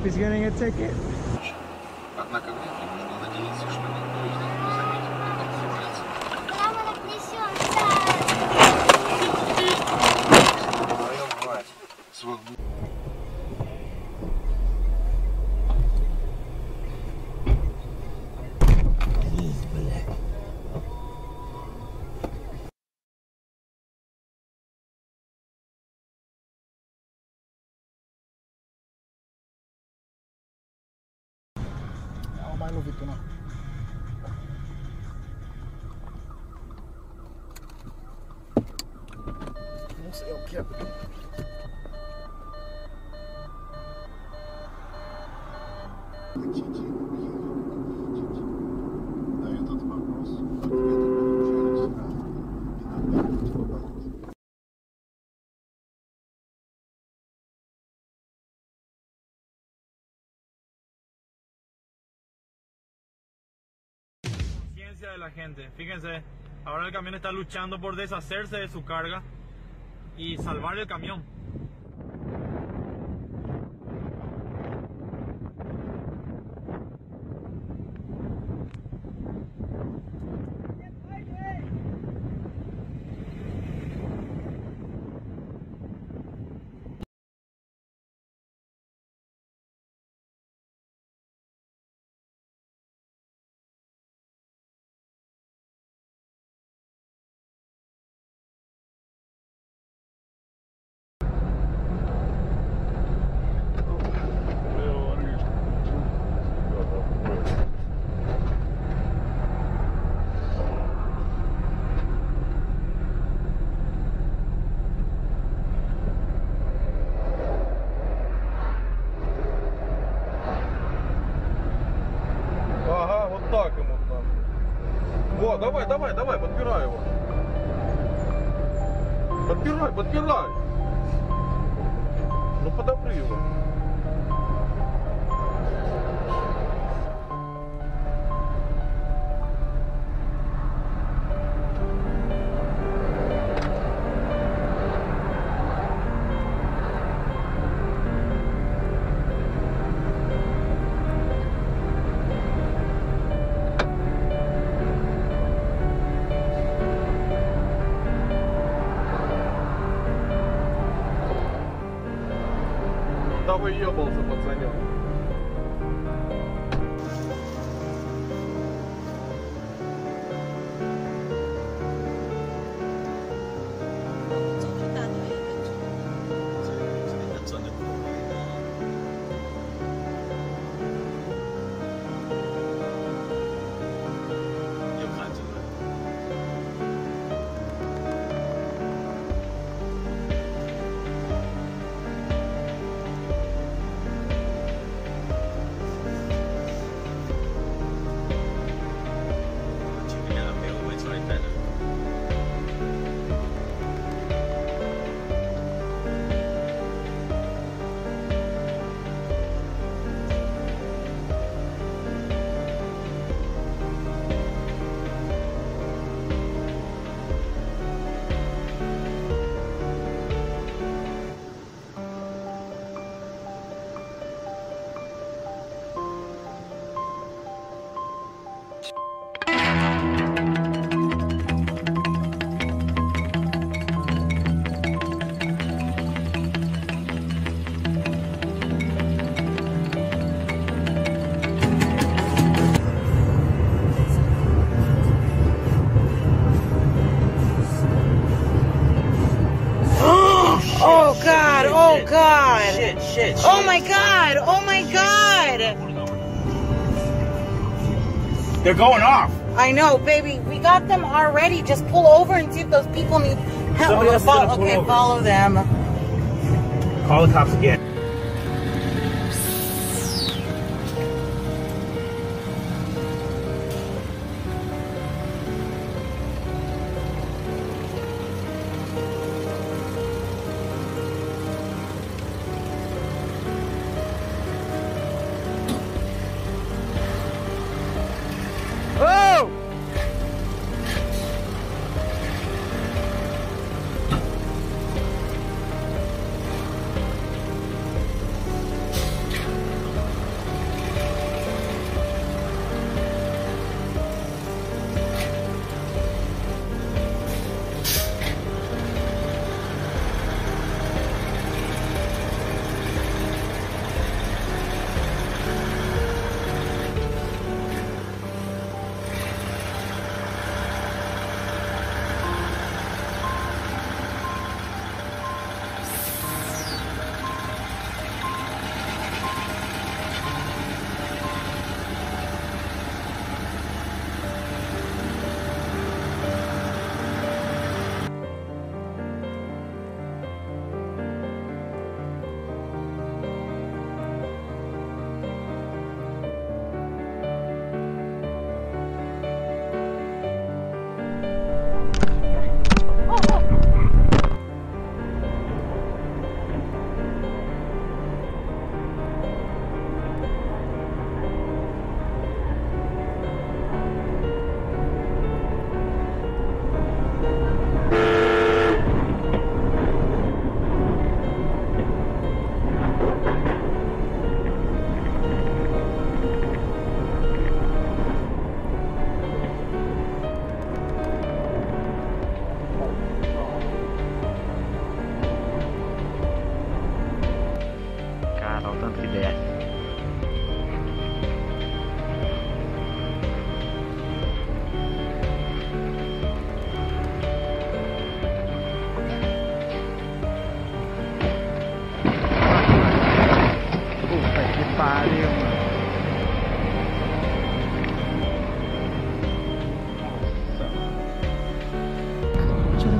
up, he's gonna get a ticket. Однако вряд ли можно надеяться, что никто из них не заметит, как он срывается. Прямо так несётся! Говорил, мать, свой I love it now. Nossa, eu quebro. De la gente, fíjense, ahora el camión está luchando por deshacerse de su carga y salvar el camión. Давай, давай, давай, подпирай его. Подпирай, подпирай. Ну подопри его. Да выебался, пацанёк. Shit, shit. Oh my god! Oh my god! They're going off! I know, baby. We got them already. Just pull over and see if those people need help. Okay, follow them. Call the cops again.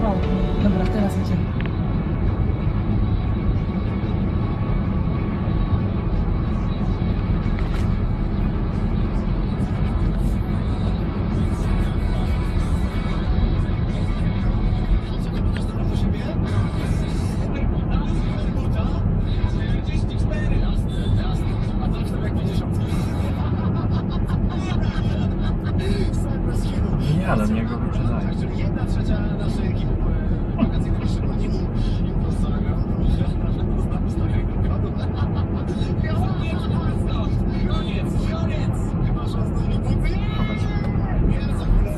zabrało. Dobra, teraz idziemy. Ale mnie go wyprzedzają. 1/3 naszej ekipy wakacyjnej przychodzi i po prostu Koniec! Chyba że ostatni buty. Nie, za chwilę.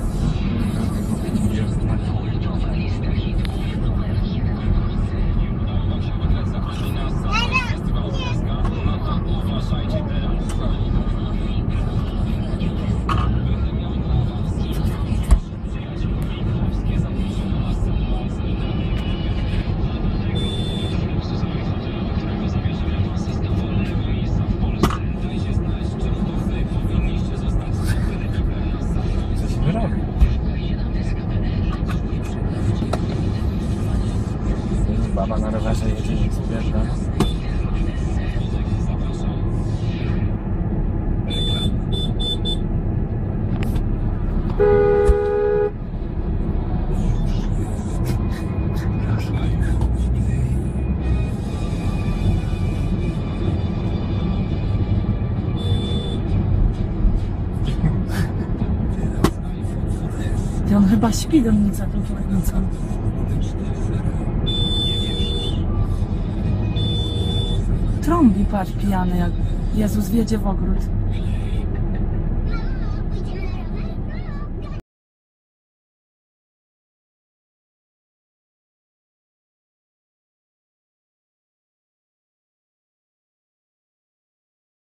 Baba na rowerze jedzie, niech zbierze. On chyba śpi do mnie za tą kierownicą. Trąbi, patrz, pijany, jak Jezus wjedzie w ogród.